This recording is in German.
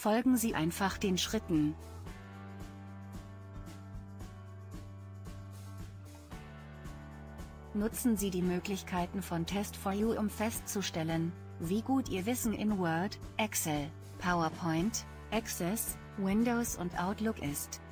folgen Sie einfach den Schritten. Nutzen Sie die Möglichkeiten von Test4U, um festzustellen, wie gut Ihr Wissen in Word, Excel, PowerPoint, Access, Windows und Outlook ist.